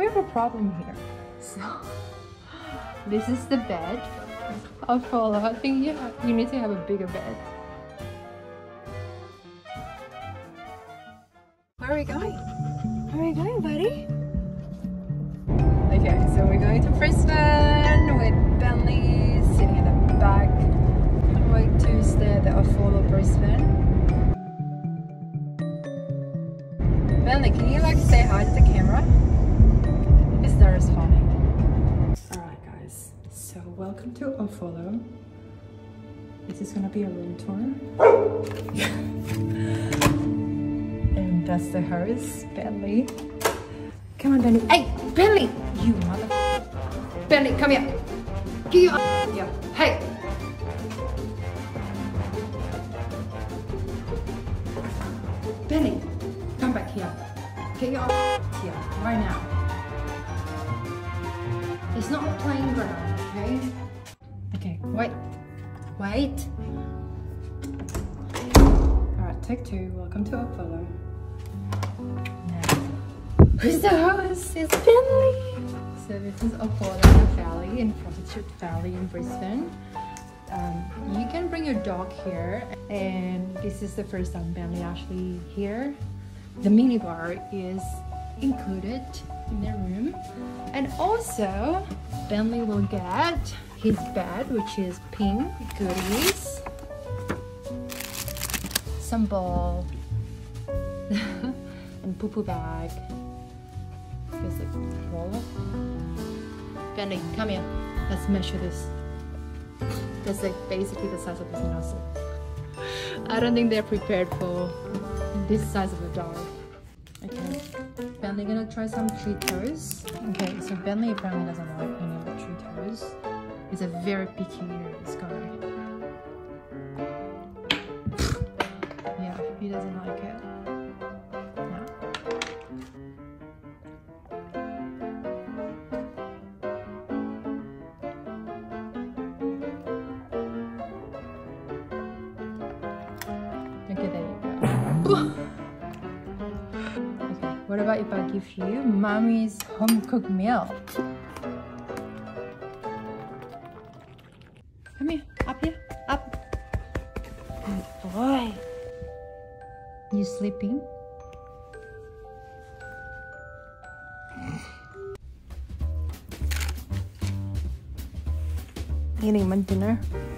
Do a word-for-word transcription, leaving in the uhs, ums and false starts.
we have a problem here. So this is the bed of Apollo. I think you, have, you need to have a bigger bed. Where are we going? Where are we going, buddy? Okay, so we're going to Brisbane with Bentley sitting in the back. Can't wait to stay at the Apollo Brisbane. Bentley, can you like say hi to the camera? It's not responding. Alright guys, so welcome to Ovolo. This is gonna be a room tour. And that's the Harris Bentley. Come on, Bentley. Hey, Bentley! You mother... Bentley, come here. Give you up. Yeah. Hey! Bentley! Come back here. Get your ass here, right now. It's not a playing ground, okay? Okay, wait. Wait. Alright, take two. Welcome to Apollo. Now, who's the host? It's Bentley! So this is Apollo Valley in Fortitude Valley in Brisbane. Um, you can bring your dog here, and this is the first time Bentley actually here. The minibar is included in the room, and also Bentley will get his bed, which is pink goodies, some ball, and poo poo bag. Here's a roller. Bentley, come here. Let's measure this. That's like basically the size of his nostril. I don't think they're prepared for this size of a dog. Okay, Bentley gonna try some Cheetos. Okay, so Bentley apparently doesn't like any of the Cheetos. He's a very picky eater, this guy. Yeah, he doesn't like it. No. Okay, there you go. Okay, what about if I give you mommy's home-cooked meal? Come here, up here, up. Good boy. You sleeping? Eating my dinner.